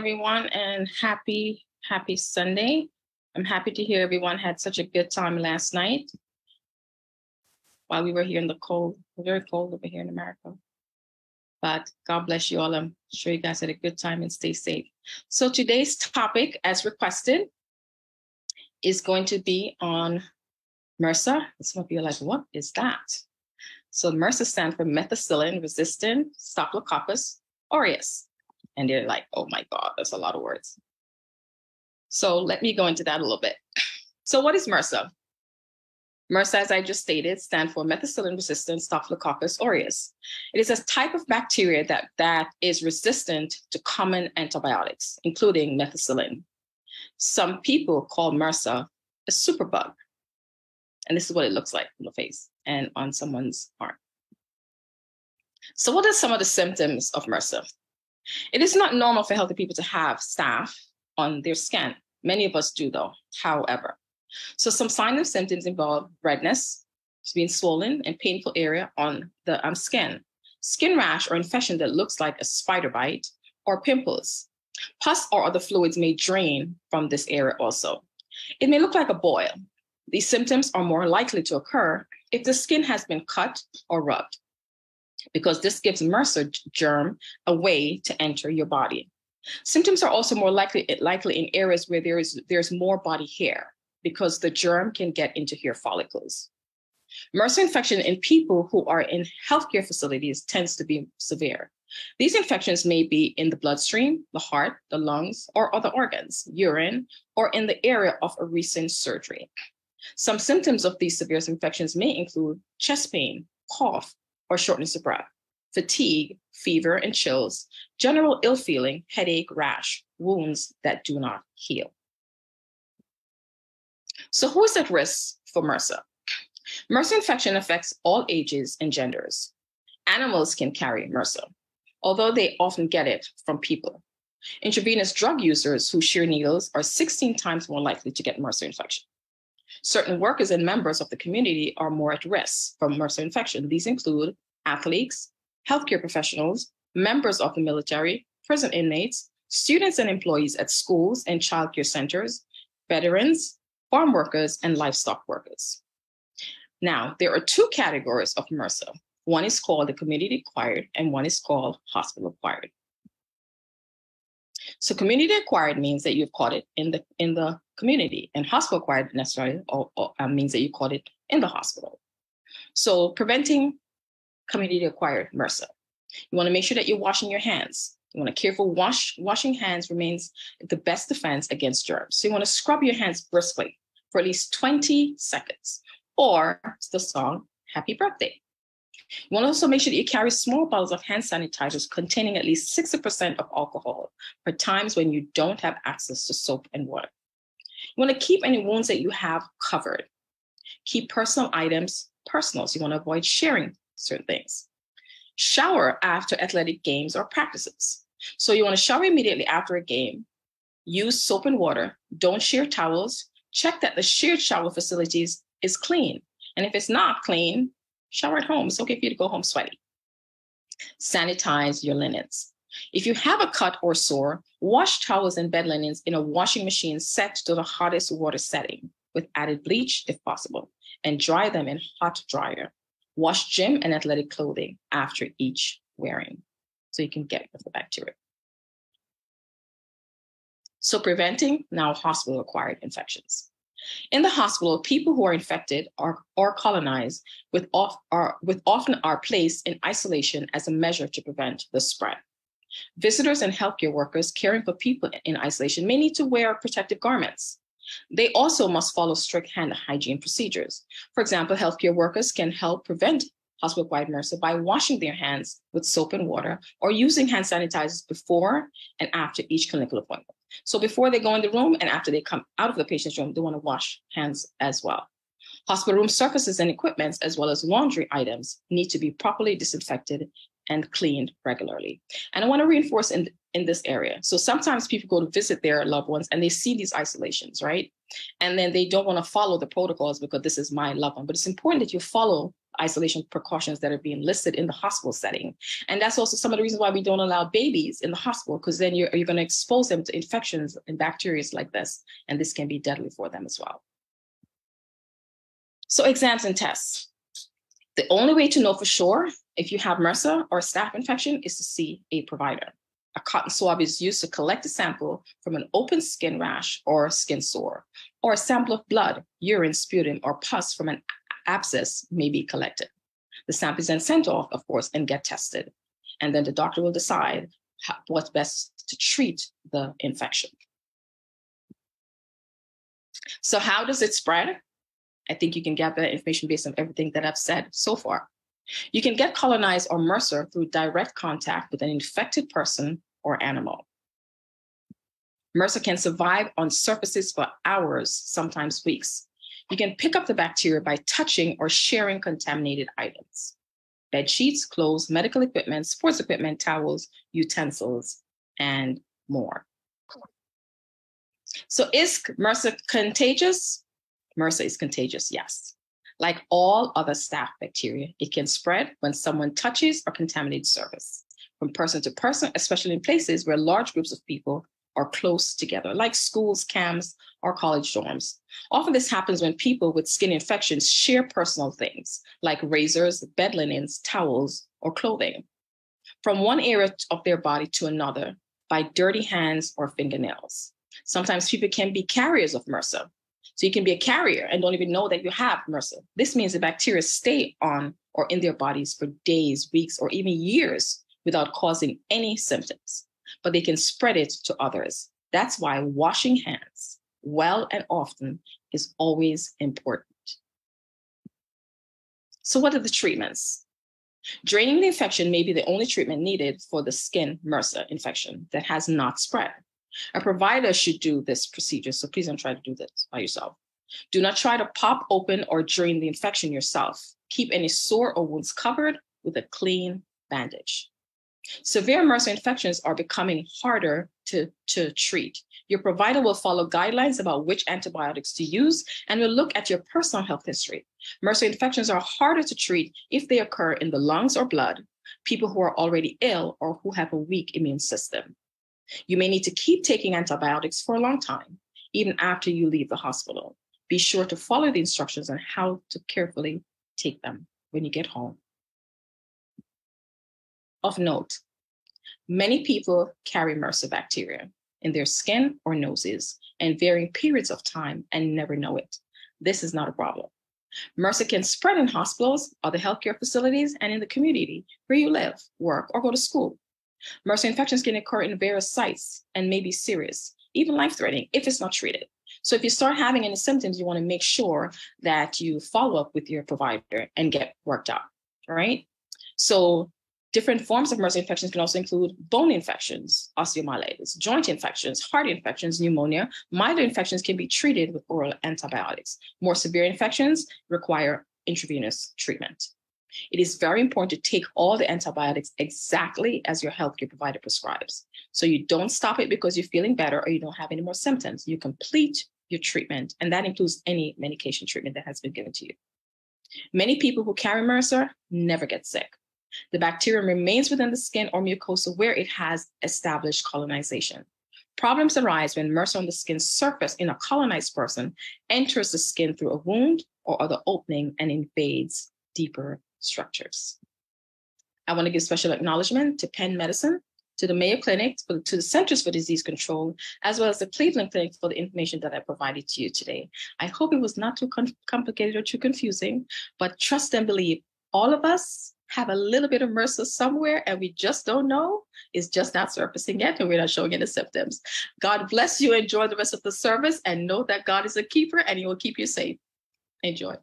everyone, and happy Sunday. I'm happy to hear everyone had such a good time last night while we were here in the cold. We're very cold over here in America. But God bless you all. I'm sure you guys had a good time and stay safe. So today's topic, as requested, is going to be on MRSA. Some of you are like, what is that? So MRSA stands for Methicillin-resistant Staphylococcus aureus. And they're like, oh my God, that's a lot of words. So let me go into that a little bit. So what is MRSA? MRSA, as I just stated, stands for Methicillin-resistant Staphylococcus aureus. It is a type of bacteria that is resistant to common antibiotics, including methicillin. Some people call MRSA a superbug. And this is what it looks like on the face and on someone's arm. So what are some of the symptoms of MRSA? It is not normal for healthy people to have staph on their skin. Many of us do though, however. So some signs and symptoms involve redness, being swollen and painful area on the skin, skin rash or infection that looks like a spider bite, or pimples. Pus or other fluids may drain from this area also. It may look like a boil. These symptoms are more likely to occur if the skin has been cut or rubbed, because this gives MRSA germ a way to enter your body. Symptoms are also more likely in areas where there's more body hair, because the germ can get into hair follicles. MRSA infection in people who are in healthcare facilities tends to be severe. These infections may be in the bloodstream, the heart, the lungs, or other organs, urine, or in the area of a recent surgery. Some symptoms of these severe infections may include chest pain, cough, or shortness of breath, fatigue, fever and chills, general ill feeling, headache, rash, wounds that do not heal. So who is at risk for MRSA? MRSA infection affects all ages and genders. Animals can carry MRSA, although they often get it from people. Intravenous drug users who shear needles are 16 times more likely to get MRSA infection. Certain workers and members of the community are more at risk from MRSA infection. These include athletes, healthcare professionals, members of the military, prison inmates, students and employees at schools and childcare centers, veterans, farm workers, and livestock workers. Now, there are two categories of MRSA. One is called the community-acquired and one is called hospital-acquired. So community-acquired means that you've caught it in the community, and hospital-acquired necessarily means that you caught it in the hospital. So preventing community-acquired MRSA. You want to make sure that you're washing your hands. You want a careful wash. Washing hands remains the best defense against germs. So you want to scrub your hands briskly for at least 20 seconds, or the song, Happy Birthday. You want to also make sure that you carry small bottles of hand sanitizers containing at least 60% of alcohol for times when you don't have access to soap and water. You want to keep any wounds that you have covered. Keep personal items personal, so you want to avoid sharing certain things. Shower after athletic games or practices. So you want to shower immediately after a game. Use soap and water. Don't shear towels. Check that the shared shower facilities is clean. And if it's not clean, shower at home. It's okay for you to go home sweaty. Sanitize your linens. If you have a cut or sore, wash towels and bed linens in a washing machine set to the hottest water setting with added bleach if possible, and dry them in hot dryer. Wash gym and athletic clothing after each wearing so you can get rid of the bacteria. So preventing now hospital-acquired infections. In the hospital, people who are infected or colonized often are placed in isolation as a measure to prevent the spread. Visitors and healthcare workers caring for people in isolation may need to wear protective garments. They also must follow strict hand hygiene procedures. For example, healthcare workers can help prevent hospital-acquired MRSA by washing their hands with soap and water or using hand sanitizers before and after each clinical appointment. So before they go in the room and after they come out of the patient's room, they want to wash hands as well. Hospital room surfaces and equipment, as well as laundry items, need to be properly disinfected and cleaned regularly. And I want to reinforce in this area. So sometimes people go to visit their loved ones and they see these isolations, right? And then they don't want to follow the protocols because this is my loved one. But it's important that you follow isolation precautions that are being listed in the hospital setting. And that's also some of the reasons why we don't allow babies in the hospital, because then you're going to expose them to infections and bacteria like this, and this can be deadly for them as well. So exams and tests. The only way to know for sure if you have MRSA or staph infection is to see a provider. A cotton swab is used to collect a sample from an open skin rash or skin sore, or a sample of blood, urine, sputum, or pus from an abscess may be collected. The sample is then sent off, of course, and get tested. And then the doctor will decide what's best to treat the infection. So how does it spread? I think you can get that information based on everything that I've said so far. You can get colonized or MRSA through direct contact with an infected person or animal. MRSA can survive on surfaces for hours, sometimes weeks. You can pick up the bacteria by touching or sharing contaminated items. Bed sheets, clothes, medical equipment, sports equipment, towels, utensils, and more. So is MRSA contagious? MRSA is contagious, yes. Like all other staph bacteria, it can spread when someone touches or contaminates surface from person to person, especially in places where large groups of people are close together, like schools, camps, or college dorms. Often this happens when people with skin infections share personal things like razors, bed linens, towels, or clothing from one area of their body to another by dirty hands or fingernails. Sometimes people can be carriers of MRSA. So you can be a carrier and don't even know that you have MRSA. This means the bacteria stay on or in their bodies for days, weeks, or even years without causing any symptoms, but they can spread it to others. That's why washing hands well and often is always important. So what are the treatments? Draining the infection may be the only treatment needed for the skin MRSA infection that has not spread. A provider should do this procedure, so please don't try to do this by yourself. Do not try to pop open or drain the infection yourself. Keep any sore or wounds covered with a clean bandage. Severe MRSA infections are becoming harder to treat. Your provider will follow guidelines about which antibiotics to use and will look at your personal health history. MRSA infections are harder to treat if they occur in the lungs or blood, people who are already ill or who have a weak immune system. You may need to keep taking antibiotics for a long time, even after you leave the hospital. Be sure to follow the instructions on how to carefully take them when you get home. Of note, many people carry MRSA bacteria in their skin or noses in varying periods of time and never know it. This is not a problem. MRSA can spread in hospitals, other healthcare facilities, and in the community where you live, work, or go to school. MRSA infections can occur in various sites and may be serious, even life-threatening, if it's not treated. So if you start having any symptoms, you want to make sure that you follow up with your provider and get worked out, all right? So different forms of MRSA infections can also include bone infections, osteomyelitis, joint infections, heart infections, pneumonia. Minor infections can be treated with oral antibiotics. More severe infections require intravenous treatment. It is very important to take all the antibiotics exactly as your healthcare provider prescribes. So you don't stop it because you're feeling better or you don't have any more symptoms. You complete your treatment, and that includes any medication treatment that has been given to you. Many people who carry MRSA never get sick. The bacterium remains within the skin or mucosa where it has established colonization. Problems arise when MRSA on the skin surface in a colonized person enters the skin through a wound or other opening and invades deeper structures. I want to give special acknowledgement to Penn Medicine, to the Mayo Clinic, to the Centers for Disease Control, as well as the Cleveland Clinic for the information that I provided to you today. I hope it was not too complicated or too confusing, but trust and believe all of us have a little bit of MRSA somewhere and we just don't know. It's just not surfacing yet and we're not showing any symptoms. God bless you. Enjoy the rest of the service and know that God is a keeper and he will keep you safe. Enjoy.